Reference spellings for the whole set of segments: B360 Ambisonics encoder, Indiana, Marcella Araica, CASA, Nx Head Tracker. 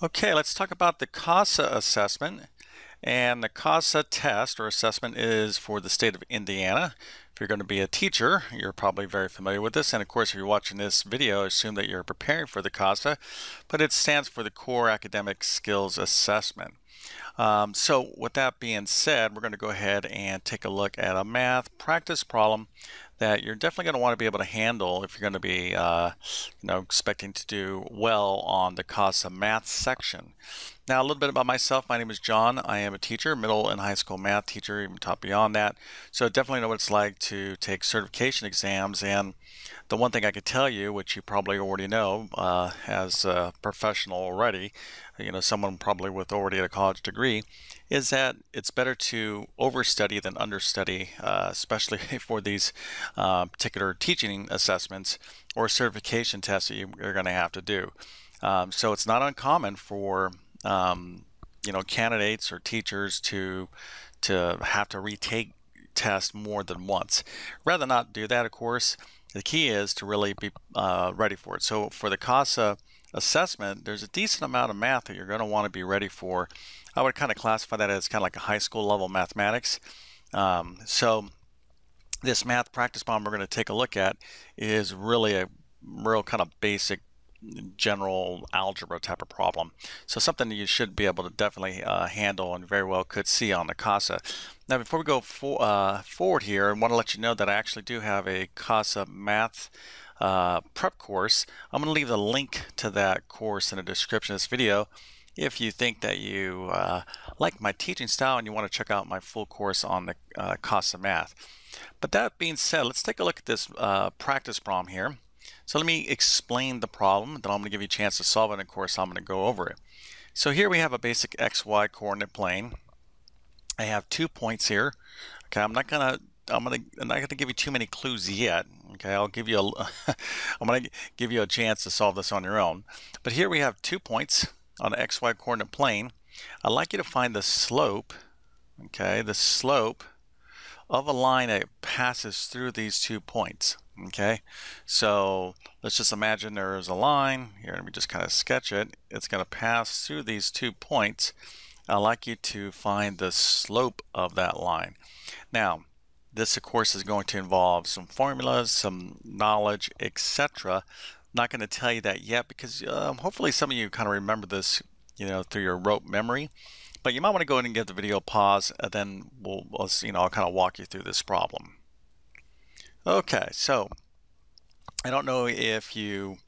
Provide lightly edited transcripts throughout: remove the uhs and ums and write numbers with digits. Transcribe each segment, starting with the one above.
Okay, let's talk about the CASA assessment. And the CASA test or assessment is for the state of Indiana. If you're going to be a teacher, you're probably very familiar with this. And of course, if you're watching this video, assume that you're preparing for the CASA, but it stands for the Core Academic Skills Assessment. So with that being said, we're going to go ahead and take a look at a math practice problem that you're definitely going to want to be able to handle if you're going to be expecting to do well on the CASA math section. Now, a little bit about myself. My name is John. I am a teacher, middle and high school math teacher, even taught beyond that. So I definitely know what it's like to take certification exams. And the one thing I could tell you, which you probably already know as a professional already, someone probably with already a college degree, is that it's better to overstudy than understudy, especially for these particular teaching assessments or certification tests that you're going to have to do. So it's not uncommon for candidates or teachers to have to retake tests more than once. Rather not do that, of course. The key is to really be ready for it. So for the CASA assessment, there's a decent amount of math that you're going to want to be ready for. I would kind of classify that as kind of like a high school level mathematics. So this math practice problem we're going to take a look at is really a real kind of basic general algebra type of problem. So something that you should be able to definitely handle and very well could see on the CASA. Now, before we go forward here, I want to let you know that I actually do have a CASA math prep course. I'm going to leave the link to that course in the description of this video. If you think that you like my teaching style and you want to check out my full course on the CASA math. But that being said, let's take a look at this practice problem here. So let me explain the problem, then I'm going to give you a chance to solve it, and of course I'm going to go over it. So here we have a basic XY coordinate plane. I have 2 points here. Okay, I'm not going to give you too many clues yet. Okay, I'm going to give you a chance to solve this on your own. But here we have 2 points on the XY coordinate plane. I'd like you to find the slope, okay, the slope of a line that passes through these 2 points. Okay, so let's just imagine there is a line here. Let me just kind of sketch it. It's going to pass through these 2 points. I'd like you to find the slope of that line. Now, this of course is going to involve some formulas, some knowledge, etc. Not going to tell you that yet because hopefully some of you kind of remember this, through your rote memory. But you might want to go ahead and give the video a pause, and then I'll kind of walk you through this problem. Okay, so I don't know if you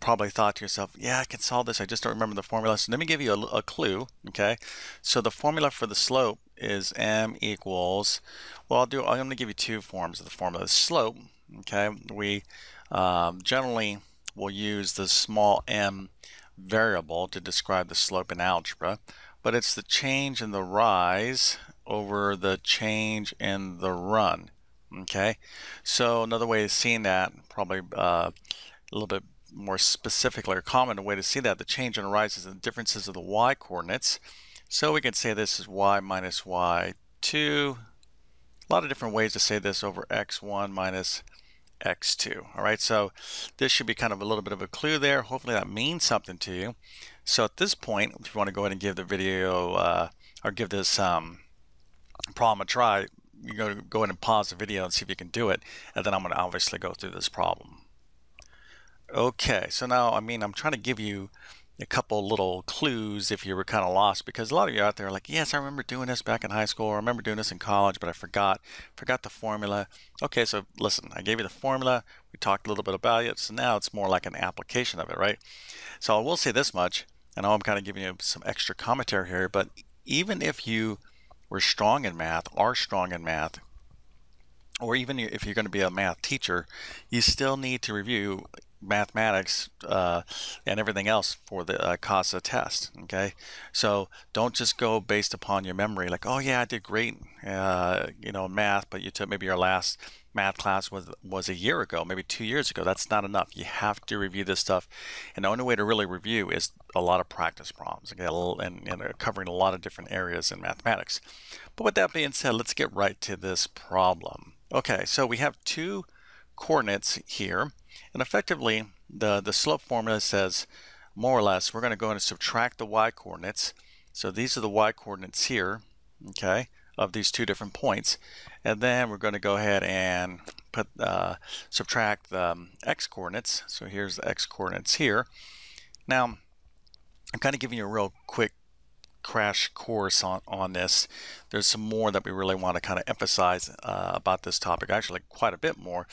probably thought to yourself, yeah, I can solve this, I just don't remember the formula. So let me give you a clue, okay? So the formula for the slope is M equals, well, I'm going to give you two forms of the formula. The slope, okay, we generally will use the small m variable to describe the slope in algebra, but it's the change in the rise over the change in the run. Okay, so another way of seeing that, probably a little bit more specifically or common way to see that, the change in rise is the differences of the y coordinates. So we can say this is y minus y2. A lot of different ways to say this over x1 minus x2. All right, so this should be kind of a little bit of a clue there. Hopefully that means something to you. So at this point, if you want to go ahead and give the video or give this problem a try, you're going to go ahead and pause the video and see if you can do it, and then I'm going to obviously go through this problem. Okay, so now I'm trying to give you a couple little clues if you were kind of lost, because a lot of you out there are like, yes, I remember doing this back in high school, or I remember doing this in college, but I forgot the formula. Okay, so listen, I gave you the formula, we talked a little bit about it, so now it's more like an application of it, right? So I will say this much, and I'm kind of giving you some extra commentary here, but even if you are strong in math, or even if you're going to be a math teacher, you still need to review mathematics and everything else for the CASA test, okay? So don't just go based upon your memory, like, oh yeah, I did great, math, but you took maybe your last math class was a year ago, maybe 2 years ago. That's not enough. You have to review this stuff, and the only way to really review is a lot of practice problems, okay? And covering a lot of different areas in mathematics. But with that being said, let's get right to this problem. Okay, so we have 2 coordinates here, and effectively the slope formula says more or less, we're going to go ahead and subtract the y-coordinates. So these are the y-coordinates here, okay, of these two different points. And then we're going to go ahead and put subtract the x-coordinates. So here's the x-coordinates here. Now, I'm kind of giving you a real quick crash course on this. There's some more that we really want to kind of emphasize about this topic, actually quite a bit more,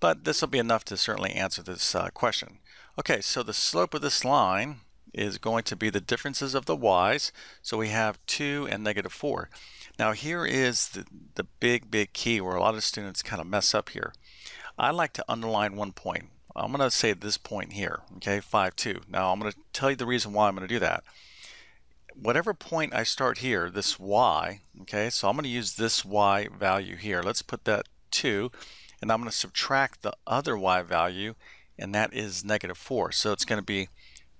but this will be enough to certainly answer this question. Okay, so the slope of this line is going to be the differences of the y's. So we have 2 and negative 4. Now here is the big key where a lot of students kind of mess up here. I like to underline one point. I'm going to say this point here, okay, 5, 2. Now I'm going to tell you the reason why I'm going to do that. Whatever point I start here, this y, okay, so I'm going to use this y value here. Let's put that 2, and I'm going to subtract the other y value, and that is negative 4. So it's going to be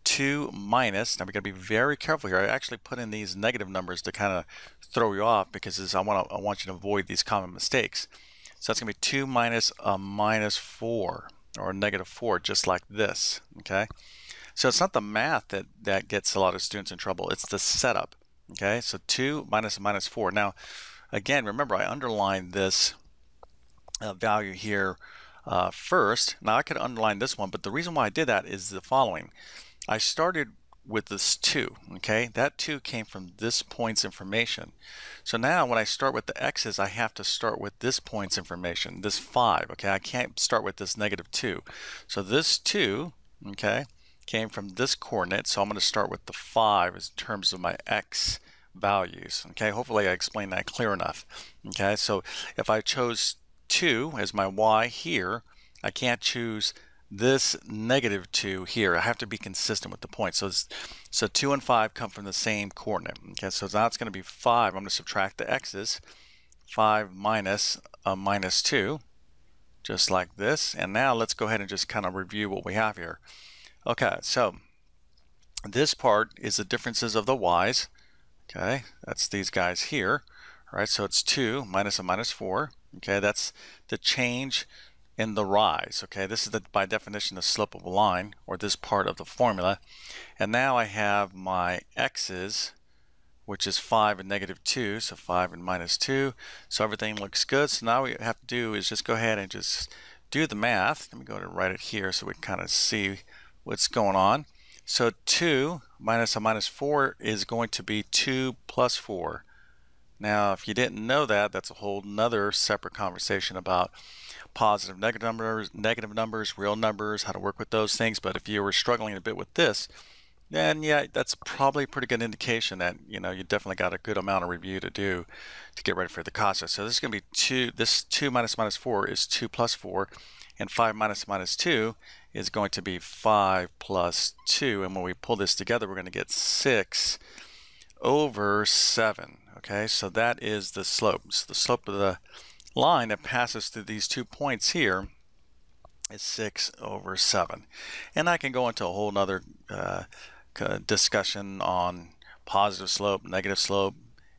2 minus, now we've got to be very careful here. I actually put in these negative numbers to kind of throw you off because I want you to avoid these common mistakes. So that's going to be 2 minus a minus 4, or negative 4, just like this, okay? So it's not the math that gets a lot of students in trouble, it's the setup. Okay, so 2 minus minus 4. Now, again, remember I underlined this value here first. Now I could underline this one, but the reason why I did that is the following. I started with this 2, okay? That 2 came from this point's information. So now when I start with the x's, I have to start with this point's information, this 5, okay? I can't start with this negative 2. So this 2, okay, came from this coordinate, so I'm going to start with the 5 in terms of my x values. Okay, hopefully I explained that clear enough. Okay, so if I chose 2 as my y here, I can't choose this negative 2 here. I have to be consistent with the point. So 2 and 5 come from the same coordinate. Okay, so now it's going to be 5. I'm going to subtract the x's. 5 minus a minus 2, just like this. And now let's go ahead and just kind of review what we have here. Okay, so this part is the differences of the y's. Okay, that's these guys here. All right, so it's 2 minus a minus 4. Okay, that's the change in the rise. Okay, this is by definition the slope of a line, or this part of the formula. And now I have my x's, which is 5 and negative 2, so 5 and minus 2. So everything looks good. So now what we have to do is just go ahead and just do the math. Let me go ahead and write it here so we can kind of see what's going on. So 2 minus a minus 4 is going to be 2 plus 4. Now if you didn't know that, that's a whole nother separate conversation about positive negative numbers, real numbers, how to work with those things. But if you were struggling a bit with this, then yeah, that's probably a pretty good indication that you definitely got a good amount of review to do to get ready for the CASA. So this is going to be 2, this 2 minus minus 4 is 2 plus 4, and 5 minus minus 2 is going to be 5 plus 2, and when we pull this together we're going to get 6 over 7. Okay, so that is the slope. So the slope of the line that passes through these two points here is 6 over 7. And I can go into a whole nother discussion on positive slope, negative slope,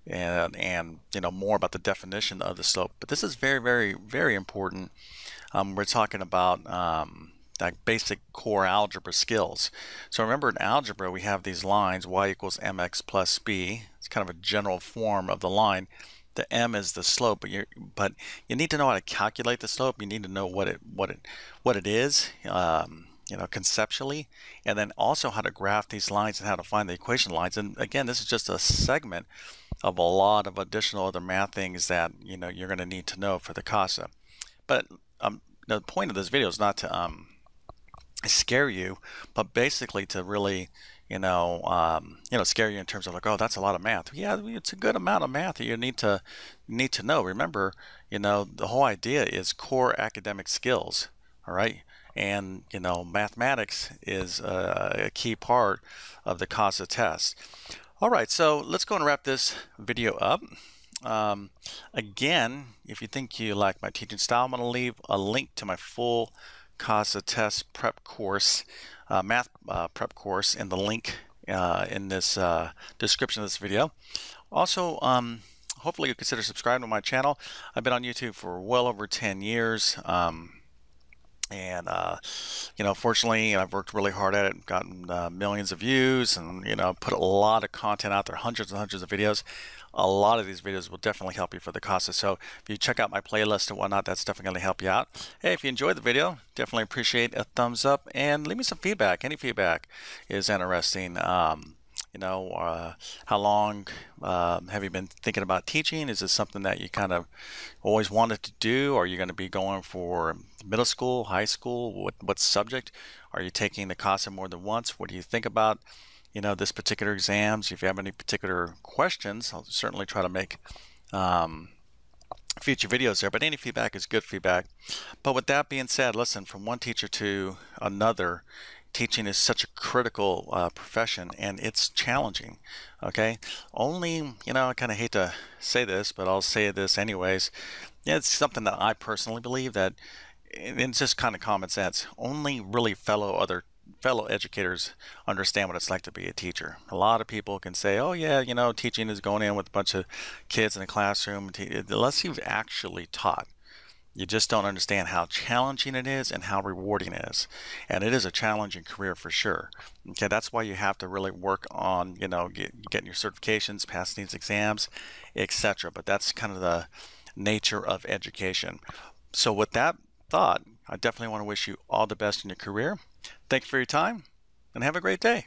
and more about the definition of the slope. But this is very, very, very important. We're talking about like basic core algebra skills. So remember, in algebra we have these lines, y equals mx plus b. It's kind of a general form of the line. The m is the slope, but you need to know how to calculate the slope. You need to know what it is, conceptually, and then also how to graph these lines and how to find the equation lines. And again, this is just a segment of a lot of additional other math things that you're going to need to know for the CASA. But the point of this video is not to scare you, but basically to really scare you in terms of like, oh, that's a lot of math. Yeah, it's a good amount of math that you need to know. Remember, the whole idea is core academic skills. All right, and mathematics is a key part of the CASA test. All right, so let's go and wrap this video up. Again, if you think you like my teaching style, I'm going to leave a link to my full CASA test prep course, math prep course, in the link in this description of this video. Also, hopefully you consider subscribing to my channel. I've been on YouTube for well over 10 years. And, fortunately, I've worked really hard at it, gotten millions of views and, put a lot of content out there, hundreds and hundreds of videos. A lot of these videos will definitely help you for the CASA. So if you check out my playlist and whatnot, that's definitely going to help you out. Hey, if you enjoyed the video, definitely appreciate a thumbs up and leave me some feedback. Any feedback is interesting. How long have you been thinking about teaching? Is this something that you kind of always wanted to do? Or are you going to be going for middle school, high school? What subject? Are you taking the CASA more than once? What do you think about, this particular exams? If you have any particular questions, I'll certainly try to make future videos there. But any feedback is good feedback. But with that being said, listen, from one teacher to another, teaching is such a critical profession, and it's challenging, okay? Only, I kind of hate to say this, but I'll say this anyways. It's something that I personally believe that, and it's just kind of common sense, only really fellow educators understand what it's like to be a teacher. A lot of people can say, oh yeah, teaching is going in with a bunch of kids in a classroom. Unless you've actually taught, you just don't understand how challenging it is and how rewarding it is. And it is a challenging career for sure. Okay, that's why you have to really work on, getting your certifications, passing these exams, etc. But that's kind of the nature of education. So with that thought, I definitely want to wish you all the best in your career. Thank you for your time and have a great day.